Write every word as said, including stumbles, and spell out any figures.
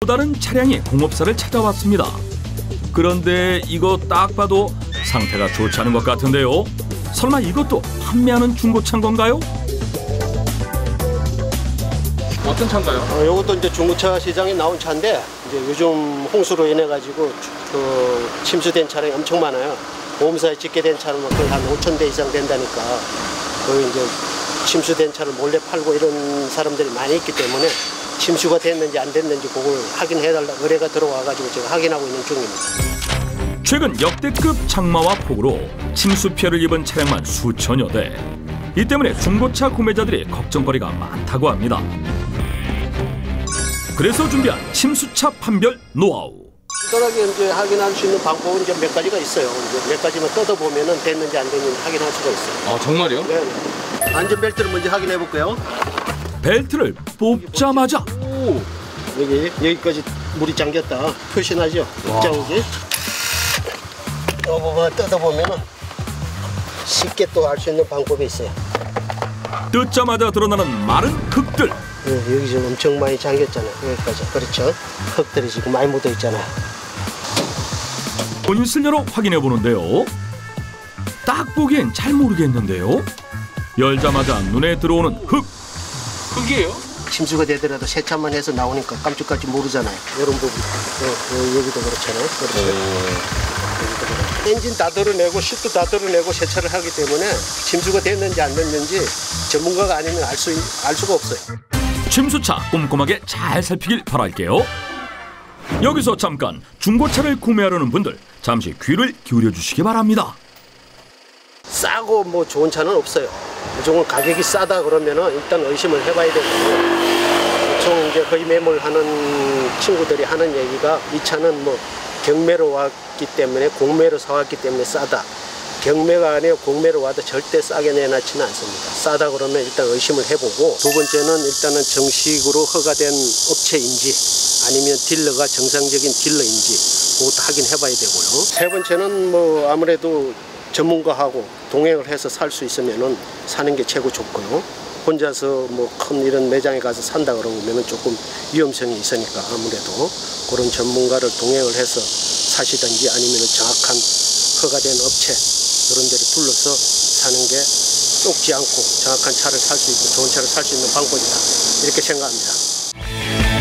또 다른 차량이 공업사를 찾아왔습니다. 그런데 이거 딱 봐도 상태가 좋지 않은 것 같은데요. 설마 이것도 판매하는 중고차인 건가요? 어떤 차인가요? 어, 이것도 이제 중고차 시장에 나온 차인데 이제 요즘 홍수로 인해 가지고 그 침수된 차량이 엄청 많아요. 보험사에 집계된 차는 거의 한 오천 대 이상 된다니까 거의 이제 침수된 차를 몰래 팔고 이런 사람들이 많이 있기 때문에 침수가 됐는지 안 됐는지 그걸 확인해달라 의뢰가 들어와가지고 제가 확인하고 있는 중입니다. 최근 역대급 장마와 폭우로 침수 피해를 입은 차량만 수천여 대. 이 때문에 중고차 구매자들이 걱정거리가 많다고 합니다. 그래서 준비한 침수차 판별 노하우. 간단하게 이제 확인할 수 있는 방법은 이제 몇 가지가 있어요. 이제 몇 가지만 뜯어보면은 됐는지 안 됐는지 확인할 수가 있어요. 아 정말요? 네. 안전벨트를 먼저 확인해 볼게요. 벨트를 뽑자마자 오, 여기 여기까지 물이 잠겼다. 표시나죠? 자국이. 요거만 뜯어보면은 쉽게 또 알 수 있는 방법이 있어요. 뜯자마자 드러나는 마른 흙들. 네, 여기 지금 엄청 많이 잠겼잖아요. 여기까지. 그렇죠. 흙들이 지금 많이 묻어 있잖아요. 본인슬려로 확인해 보는데요. 딱 보기엔 잘 모르겠는데요. 열자마자 눈에 들어오는 흙. 흙이에요? 침수가 되더라도 세차만 해서 나오니까 깜짝깜짝 모르잖아요. 이런 부분. 네, 여기도 그렇잖아요. 그렇죠. 네. 엔진 다 드러내고 시트 다 드러내고 세차를 하기 때문에 침수가 됐는지 안 됐는지 전문가가 아니면 알 수, 알 수가 없어요. 침수차 꼼꼼하게 잘 살피길 바랄게요. 여기서 잠깐 중고차를 구매하려는 분들 잠시 귀를 기울여 주시기 바랍니다. 싸고 뭐 좋은 차는 없어요. 무조건 가격이 싸다 그러면은 일단 의심을 해봐야 되고, 보통 이제 거의 매물하는 친구들이 하는 얘기가 이 차는 뭐 경매로 왔기 때문에 공매로 사왔기 때문에 싸다. 경매가 아니에요. 공매로 와도 절대 싸게 내놨지는 않습니다. 싸다 그러면 일단 의심을 해보고, 두 번째는 일단은 정식으로 허가된 업체인지 아니면 딜러가 정상적인 딜러인지 그것도 확인해봐야 되고요. 세 번째는 뭐 아무래도 전문가하고 동행을 해서 살 수 있으면은 사는 게 최고 좋고요. 혼자서 뭐 큰 이런 매장에 가서 산다 그러면은 조금 위험성이 있으니까 아무래도 그런 전문가를 동행을 해서 사시든지 아니면은 정확한 허가된 업체 그런 데를 둘러서 사는 게 쫓지 않고 정확한 차를 살 수 있고 좋은 차를 살 수 있는 방법이다. 이렇게 생각합니다.